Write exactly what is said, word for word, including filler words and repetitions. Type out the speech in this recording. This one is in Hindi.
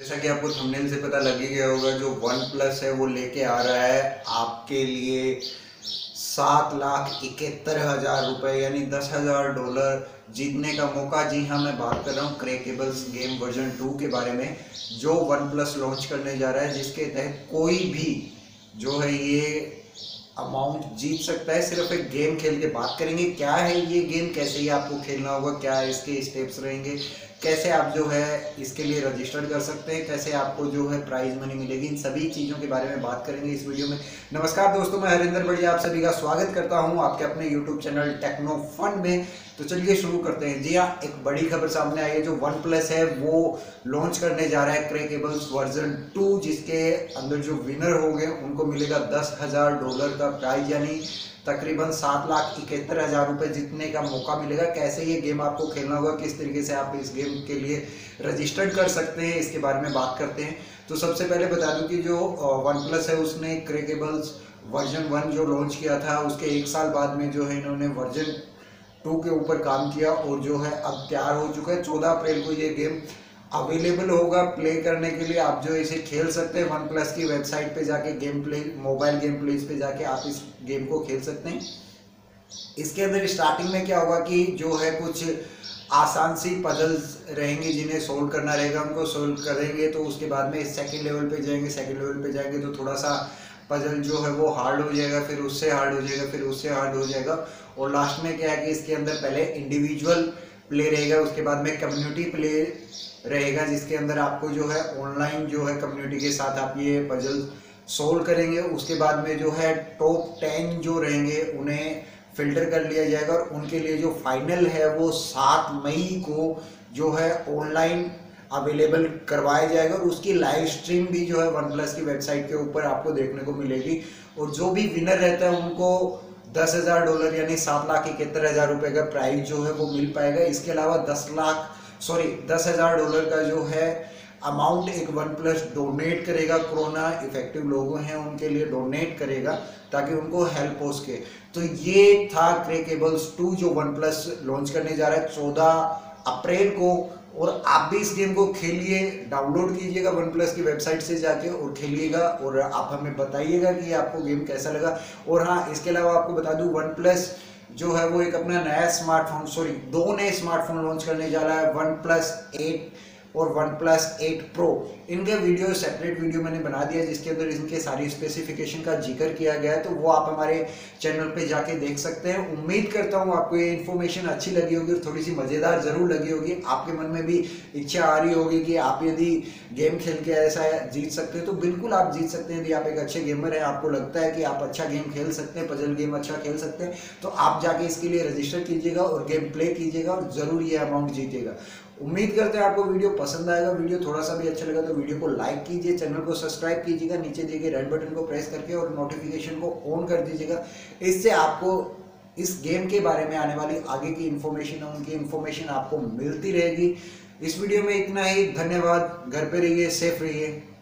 जैसा कि आपको थंबनेल से पता लग ही गया होगा, जो वन प्लस है वो लेके आ रहा है आपके लिए सात लाख इकहत्तर हज़ार रुपये यानी दस हज़ार डॉलर जीतने का मौका। जी हाँ, मैं बात कर रहा हूँ क्रैकेबल्स गेम वर्जन टू के बारे में, जो वन प्लस लॉन्च करने जा रहा है, जिसके तहत कोई भी जो है ये अमाउंट जीत सकता है। सिर्फ एक गेम खेल के बात करेंगे क्या है ये गेम, कैसे ये आपको खेलना होगा, क्या इसके स्टेप्स रहेंगे, कैसे आप जो है इसके लिए रजिस्टर कर सकते हैं, कैसे आपको जो है प्राइज मनी मिलेगी, इन सभी चीज़ों के बारे में बात करेंगे इस वीडियो में। नमस्कार दोस्तों, मैं हरेंद्र बड़िया आप सभी का स्वागत करता हूं आपके अपने यूट्यूब चैनल टेक्नो फन में। तो चलिए शुरू करते हैं। जी हाँ, एक बड़ी खबर सामने आई है। जो वन प्लस है वो लॉन्च करने जा रहा है क्रैकेबल्स वर्जन टू, जिसके अंदर जो विनर हो गए उनको मिलेगा दस हज़ार डॉलर का प्राइज, यानी तकरीबन सात लाख इकहत्तर हज़ार रुपये जीतने का मौका मिलेगा। कैसे ये गेम आपको खेलना होगा, किस तरीके से आप इस गेम के लिए रजिस्टर्ड कर सकते हैं, इसके बारे में बात करते हैं। तो सबसे पहले बता दूं कि जो वन प्लस है उसने क्रैकेबल्स वर्जन वन जो लॉन्च किया था, उसके एक साल बाद में जो है इन्होंने वर्जन टू के ऊपर काम किया और जो है अब तैयार हो चुका है। चौदह अप्रैल को ये गेम अवेलेबल होगा प्ले करने के लिए। आप जो इसे खेल सकते हैं वन प्लस की वेबसाइट पे जाके, game play mobile game play पे जाके आप इस गेम को खेल सकते हैं। इसके अंदर स्टार्टिंग में क्या होगा कि जो है कुछ आसान सी पजल्स रहेंगी जिन्हें सोल्व करना रहेगा, उनको सोल्व करेंगे। तो उसके बाद में सेकेंड लेवल पे जाएंगे, सेकेंड लेवल पे जाएंगे तो थोड़ा सा पजल जो है वो हार्ड हो जाएगा, फिर उससे हार्ड हो जाएगा, फिर उससे हार्ड हो जाएगा और लास्ट में क्या है कि इसके अंदर पहले इंडिविजुअल प्ले रहेगा, उसके बाद में कम्युनिटी प्ले रहेगा, जिसके अंदर आपको जो है ऑनलाइन जो है कम्युनिटी के साथ आप ये पजल सोल्व करेंगे। उसके बाद में जो है टॉप टेन जो रहेंगे उन्हें फिल्टर कर लिया जाएगा और उनके लिए जो फाइनल है वो सात मई को जो है ऑनलाइन अवेलेबल करवाया जाएगा और उसकी लाइव स्ट्रीम भी जो है वन प्लस की वेबसाइट के ऊपर आपको देखने को मिलेगी। और जो भी विनर रहता है उनको दस हज़ार डॉलर यानी सात लाख इकहत्तर हज़ार रुपये का प्राइज जो है वो मिल पाएगा। इसके अलावा दस लाख सॉरी दस हज़ार डॉलर का जो है अमाउंट एक वन प्लस डोनेट करेगा, कोरोना इफेक्टिव लोग हैं उनके लिए डोनेट करेगा ताकि उनको हेल्प हो सके। तो ये था क्रैकेबल्स टू जो वन प्लस लॉन्च करने जा रहा है चौदह अप्रैल को। और आप भी इस गेम को खेलिए, डाउनलोड कीजिएगा वन प्लस की वेबसाइट से जाके और खेलिएगा और आप हमें बताइएगा कि आपको गेम कैसा लगा। और हाँ, इसके अलावा आपको बता दूँ वन प्लस जो है वो एक अपना नया स्मार्टफोन सॉरी दो नए स्मार्टफोन लॉन्च करने जा रहा है, वन प्लस एट और वन प्लस एट प्रो। इनके वीडियो सेपरेट वीडियो मैंने बना दिया जिसके अंदर इनके सारी स्पेसिफिकेशन का जिक्र किया गया है, तो वो आप हमारे चैनल पे जाके देख सकते हैं। उम्मीद करता हूँ आपको ये इन्फॉर्मेशन अच्छी लगी होगी और थोड़ी सी मज़ेदार ज़रूर लगी होगी। आपके मन में भी इच्छा आ रही होगी कि आप यदि गेम खेल के ऐसा जीत सकते हैं तो बिल्कुल आप जीत सकते हैं। यदि आप एक अच्छे गेमर हैं, आपको लगता है कि आप अच्छा गेम खेल सकते हैं, पजल गेम अच्छा खेल सकते हैं, तो आप जाके इसके लिए रजिस्टर कीजिएगा और गेम प्ले कीजिएगा और ज़रूर ये अमाउंट जीतेगा। उम्मीद करते हैं आपको वीडियो पसंद आएगा। वीडियो थोड़ा सा भी अच्छा लगा तो वीडियो को लाइक कीजिए, चैनल को सब्सक्राइब कीजिएगा, नीचे दिए गए रेड बटन को प्रेस करके और नोटिफिकेशन को ऑन कर दीजिएगा। इससे आपको इस गेम के बारे में आने वाली आगे की इन्फॉर्मेशन है उनकी इन्फॉर्मेशन आपको मिलती रहेगी। इस वीडियो में इतना ही, धन्यवाद। घर पे रहिए, सेफ रहिए।